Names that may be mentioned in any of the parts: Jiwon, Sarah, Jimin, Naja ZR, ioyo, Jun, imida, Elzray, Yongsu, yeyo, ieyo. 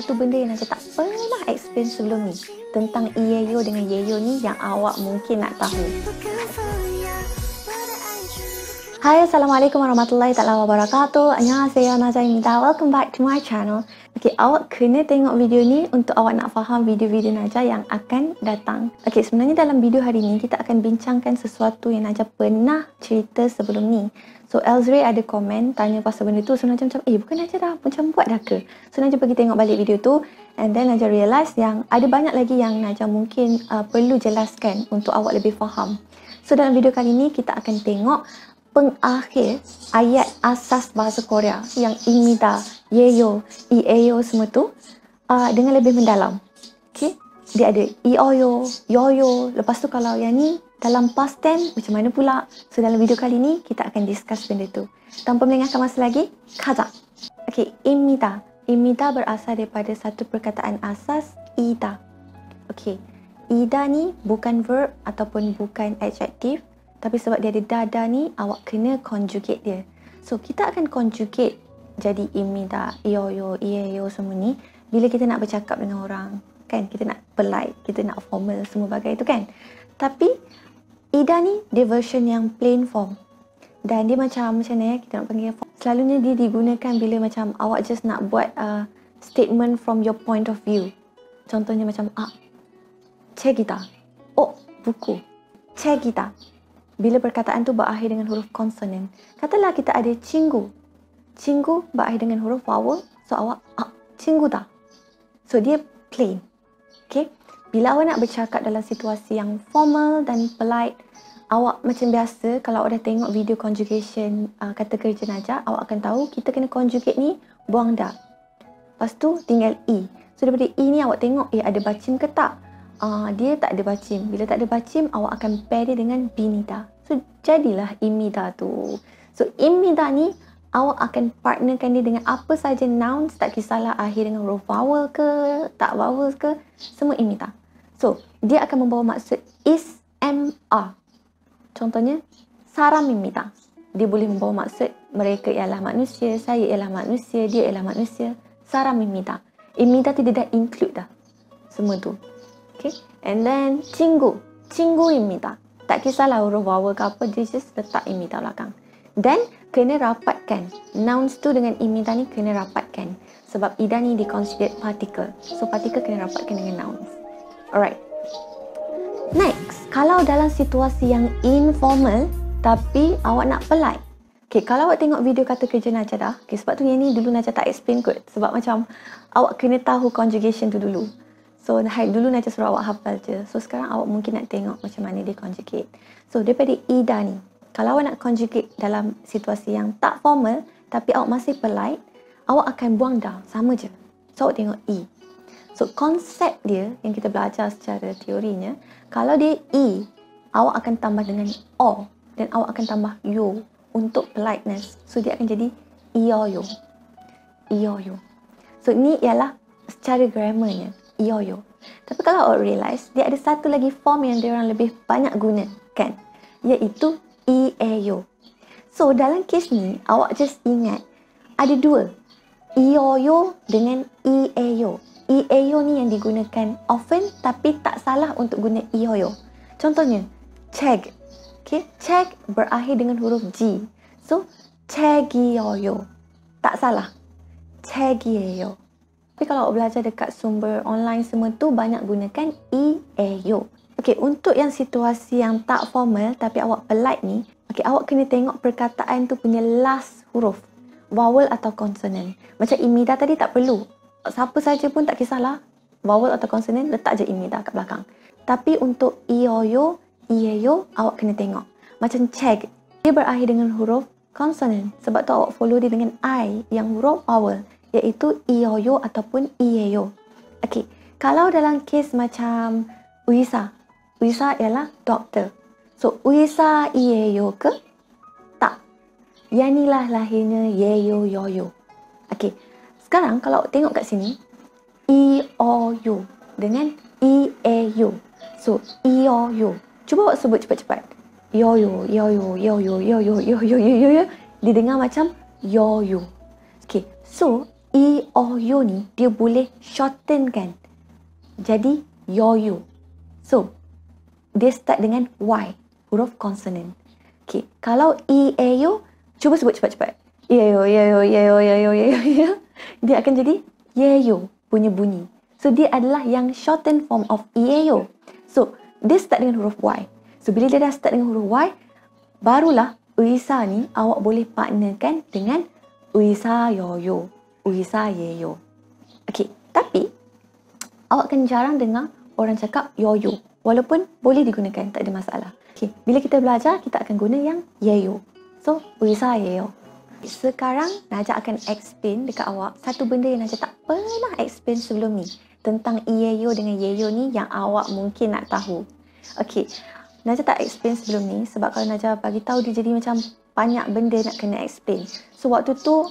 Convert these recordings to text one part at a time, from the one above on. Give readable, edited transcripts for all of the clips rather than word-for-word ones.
satu benda yang Naja tak pernah explain sebelum ni tentang Iyeyo dengan Yeyo ni yang awak mungkin nak tahu. Hai, Assalamualaikum warahmatullahi taala wabarakatuh. Annyeonghaseyo, Naja minta. Welcome back to my channel. Okay, awak kena tengok video ni untuk awak nak faham video-video Naja yang akan datang. Okay, sebenarnya dalam video hari ni kita akan bincangkan sesuatu yang Naja pernah cerita sebelum ni. So, Elzray ada komen tanya pasal benda tu. So, Naja macam, bukan Naja dah macam buat dah ke? So, Naja pergi tengok balik video tu. And then, Naja realise yang ada banyak lagi yang Naja mungkin perlu jelaskan untuk awak lebih faham. So, dalam video kali ni, kita akan tengok pengakhir ayat asas bahasa Korea yang imida, yeyo, ieyo semua tu dengan lebih mendalam. Okay? Dia ada ioyo, yoyo. Lepas tu kalau yang ni, dalam past tense macam mana pula? So dalam video kali ni kita akan discuss benda tu. Tanpa melengahkan masa lagi, kaza. Okey, imida. Imida berasal daripada satu perkataan asas ida. Okey. Ida ni bukan verb ataupun bukan adjektif, tapi sebab dia ada dada ni awak kena conjugate dia. So kita akan conjugate jadi imida, ioyo, ieyo semua ni bila kita nak bercakap dengan orang, kan? Kita nak polite, kita nak formal semua bagai tu kan. Tapi ida ni dia version yang plain form. Dan dia macam mana ya kita nak panggil form. Selalunya dia digunakan bila macam awak just nak buat statement from your point of view. Contohnya macam 책이다. Oh, buku. 책이다. Bila perkataan tu berakhir dengan huruf konsonan. Katalah kita ada 친구. 친구 berakhir dengan huruf vowel. So awak 친구다. So dia plain. Okay? Bila awak nak bercakap dalam situasi yang formal dan polite, awak macam biasa kalau awak dah tengok video conjugation kata kerja Naja, awak akan tahu kita kena conjugate ni buang da. Lepas tu tinggal i. So daripada i ni awak tengok ada bacim ke tak? Dia tak ada bacim. Bila tak ada bacim, awak akan pair dia dengan binida. So jadilah imida tu. So imida ni awak akan partnerkan dia dengan apa saja nouns, tak kisahlah akhir dengan huruf vowel ke, tak vowel ke, semua imida. So, dia akan membawa maksud is, am, are. Contohnya, Sarah mimita. Dia boleh membawa maksud mereka ialah manusia, saya ialah manusia, dia ialah manusia. Sarah mimita. Imita tu dia dah include dah. Semua tu. Okay. And then, 친구. 친구 imita. Tak kisahlah huruf vowel ke apa, dia just letak imita belakang. Dan, kena rapatkan. Nouns tu dengan imita ni kena rapatkan. Sebab ida ni di-considered particle. So, particle kena rapatkan dengan nouns. Alright. Next, kalau dalam situasi yang informal tapi awak nak polite. Okay, kalau awak tengok video kata kerja Naja dah, okay, sebab tu yang ni dulu Naja tak explain kot. Sebab macam awak kena tahu conjugation tu dulu. So, dulu Naja suruh awak hafal je. So, sekarang awak mungkin nak tengok macam mana dia conjugate. So, daripada ida ni, kalau awak nak conjugate dalam situasi yang tak formal tapi awak masih polite, awak akan buang da, sama je. So, awak tengok i. So, konsep dia yang kita belajar secara teorinya, kalau dia i, awak akan tambah dengan o dan awak akan tambah yo untuk politeness. So, dia akan jadi ioyo. Ioyo. So, ni ialah secara grammarnya, ioyo. Tapi kalau awak realise, dia ada satu lagi form yang dia orang lebih banyak gunakan, iaitu ieyo. So, dalam kes ni, awak just ingat ada dua, ioyo dengan ieyo. Ieyo ni yang digunakan often tapi tak salah untuk guna ioyo. Contohnya, check. Okay, check berakhir dengan huruf G. So, check-ioyo. Tak salah. Check-ioyo. Tapi kalau awak belajar dekat sumber online semua tu, banyak gunakan ieyo. Okay, untuk yang situasi yang tak formal tapi awak polite ni, okay, awak kena tengok perkataan tu punya last huruf. Vowel atau consonant. Macam imida tadi tak perlu. Siapa saja pun tak kisahlah, vowel atau consonant, letak je imida kat belakang. Tapi untuk ioyo, ieyo, awak kena tengok. Macam check, dia berakhir dengan huruf consonant. Sebab tu awak follow dia dengan I yang huruf vowel, iaitu ioyo ataupun ieyo. Okey, kalau dalam kes macam uisa. Uisa ialah doktor. So, uisa ieyo ke? Tak. Yanilah lahirnya yeyo yoyo. Okey. Sekarang kalau tengok kat sini, ioyo dengan ieyo. So, ioyo. Cuba awak sebut cepat-cepat. Yoyo, yoyo, yoyo, yoyo, yoyo, yoyo. Didengar macam yoyo. Okay, so I or yo ni dia boleh shorten kan jadi yo. So dia start dengan Y, huruf konsonan. Okay, kalau I, A, yo, cuba sebut cepat-cepat. Yeyo, yeyo, yeyo, yeyo, yeyo. Dia akan jadi yeyo punya bunyi. So dia adalah yang shorten form of I, A, yo. So dia start dengan huruf Y. So bila dia dah start dengan huruf Y, barulah uisa ni awak boleh partnerkan dengan uisa yoyo, uisa yeyo. Okay, tapi awak akan jarang dengar orang cakap yoyo. Walaupun boleh digunakan, tak ada masalah. Okay. Bila kita belajar, kita akan guna yang yeyo. So, uisa yeyo. Sekarang, Naja akan explain dekat awak satu benda yang Naja tak pernah explain sebelum ni. Tentang yeyo dengan yeyo ni yang awak mungkin nak tahu. Okay, Naja tak explain sebelum ni sebab kalau Naja bagi tahu dia jadi macam banyak benda nak kena explain. So, waktu tu,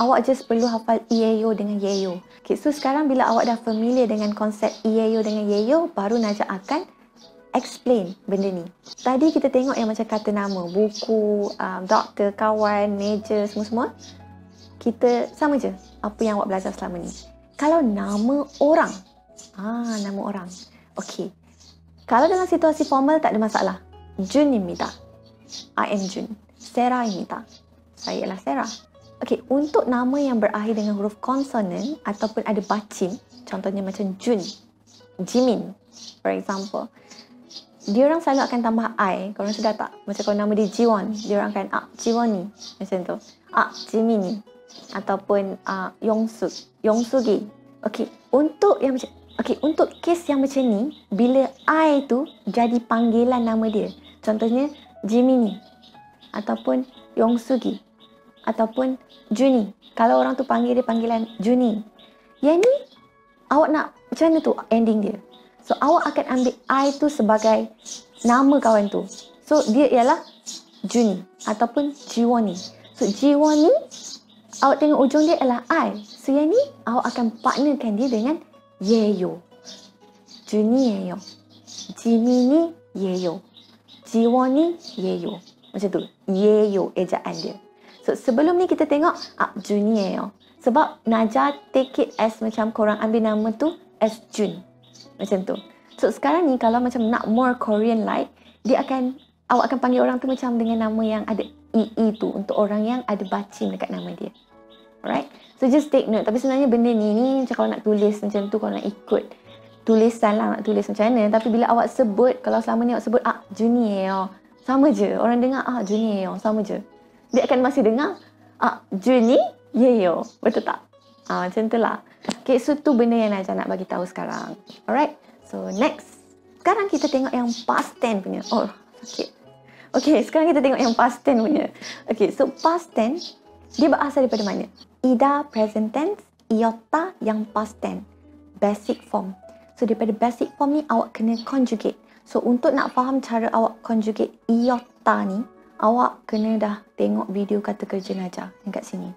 awak just perlu hafal yeyo dengan yeyo. Okay, so sekarang bila awak dah familiar dengan konsep yeyo dengan yeyo, baru Naja akan explain benda ni. Tadi kita tengok yang macam kata nama, buku, doktor, kawan, meja, semua-semua. Kita sama je apa yang awak belajar selama ni. Kalau nama orang, nama orang. Okay, kalau dalam situasi formal tak ada masalah. Jun imnida. I am Jun. Sarah imnida. Saya ialah Sarah. Okey, untuk nama yang berakhir dengan huruf konsonan ataupun ada bacin, contohnya macam Jun, Jimin, for example. Dia orang selalu akan tambah I, korang sedar tak? Macam kalau nama dia Jiwon, dia orang akan Jiwon ni, macam tu. Jimin ni, ataupun Yongsu gi. Okey, untuk yang macam untuk kes yang macam ni, bila I tu jadi panggilan nama dia. Contohnya Jimin ni ataupun Yongsu gi. Ataupun Juni. Kalau orang tu panggil dia panggilan Juni. Yang ni awak nak macam mana tu ending dia. So awak akan ambil I tu sebagai nama kawan tu. So dia ialah Juni ataupun Jiwon ni. So Jiwon ni awak tengok ujung dia ialah I. So yang ni awak akan partnerkan dia dengan yeyo. Juni yeyo. Jimmy ni yeyo. Jiwon ni yeyo. Macam tu. Yeyo ejaan dia. So, sebelum ni kita tengok Jun yeyo. Sebab Naja take it as macam korang ambil nama tu as Jun. Macam tu. So, sekarang ni kalau macam nak more Korean like, dia akan, awak akan panggil orang tu macam dengan nama yang ada EE tu. Untuk orang yang ada bacin dekat nama dia. Alright? So, just take note. Tapi sebenarnya benda ni, macam kalau nak tulis macam tu, kalau nak ikut tulisan lah, nak tulis macam mana. Tapi bila awak sebut, kalau selama ni awak sebut Jun yeyo, sama je. Orang dengar Jun yeyo, sama je. Dia akan masih dengar Juni yeyo. Betul tak? Macam tu lah. Okay, so tu benda yang Naja nak bagi tahu sekarang. Alright, so next. Sekarang kita tengok yang past tense punya. Oh, sakit. Okay, sekarang kita tengok yang past tense punya. Okay, so past tense, dia berasal daripada mana? Ida present tense, iota yang past tense. Basic form. So, daripada basic form ni, awak kena conjugate. So, untuk nak faham cara awak conjugate iota ni, awak kena dah tengok video kata kerja Naja yang kat sini.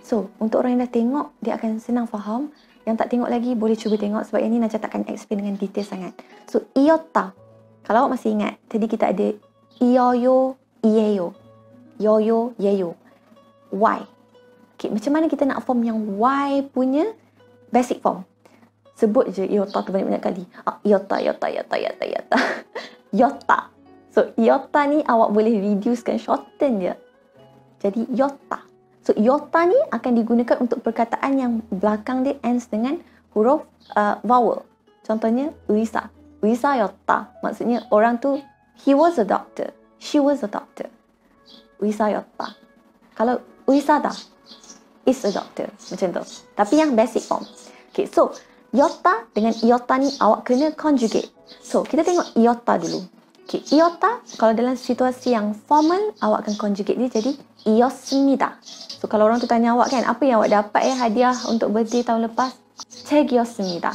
So, untuk orang yang dah tengok, dia akan senang faham. Yang tak tengok lagi, boleh cuba tengok sebab yang ni Naja takkan explain dengan detail sangat. So, iota. Kalau awak masih ingat, tadi kita ada ioyo, ieyo. Yoyo, yeyo. Y. Okay, macam mana kita nak form yang Y punya basic form? Sebut je iota tu banyak-banyak kali. Iota, iota, iota, iota, iota. Iota. So, iota ni awak boleh reducekan, shorten dia. Jadi, iota. So, iota ni akan digunakan untuk perkataan yang belakang dia ends dengan huruf vowel. Contohnya, uisa. Uisa iota. Maksudnya, orang tu, he was a doctor. She was a doctor. Uisa iota. Kalau uisa dah, is a doctor. Macam tu. Tapi yang basic form. Okay, so, iota dengan iota ni awak kena conjugate. So, kita tengok iota dulu. Okay, iota, kalau dalam situasi yang formal, awak akan conjugate dia jadi iosmida. So, kalau orang tu tanya awak kan, apa yang awak dapat hadiah untuk birthday tahun lepas? Chegiosmida.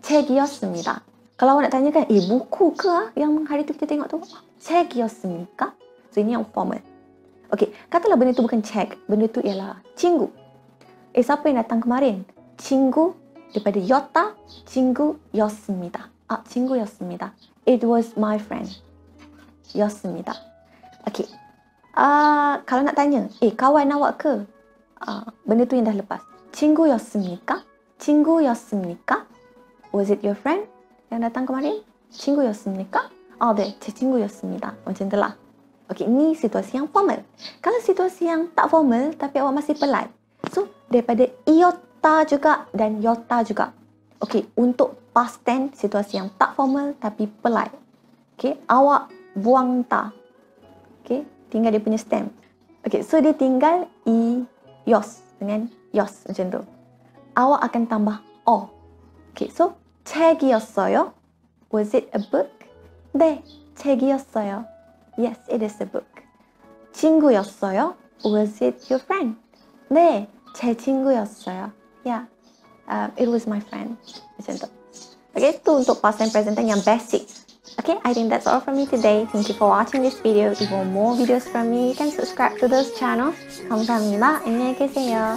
Chegiosmida. Kalau awak nak tanya kan, buku ke yang hari tu kita tengok tu? Chegiosmika. So, ini yang formal. Okay, katalah benda tu bukan check. Benda tu ialah cinggu. Siapa yang datang kemarin? Cinggu daripada iota, cinggu iosmida. Cinggu iosmida. It was my friend. Yosmida. Okay. Kalau nak tanya, kawan awak ke? Benda tu yang dah lepas. 친구였습니까? 친구였습니까? Was it your friend? Yang datang kemarin? 친구였습니까? Oh, 네, 제 친구였습니다. Macam itulah. Okey, ini situasi yang formal. Kalau situasi yang tak formal tapi awak masih polite. So, daripada iota juga dan yota juga. Okey, untuk past tense situasi yang tak formal tapi polite. Okey, awak buang ta. Okey, tinggal dia punya stem. Okey, so dia tinggal i yos dengan yos macam tu. Awak akan tambah o. Okey, so 책이었어요. Was it a book? 네, 책이었어요. Yes, it is a book. 친구였어요? Was it your friend? 네, 제 친구였어요. Yeah, it was my friend. Macam tu. Okay, itu untuk past and present yang basic. Okay, I think that's all from me today. Thank you for watching this video. If you want more videos from me, you can subscribe to this channel. 감사합니다. 안녕히 계세요.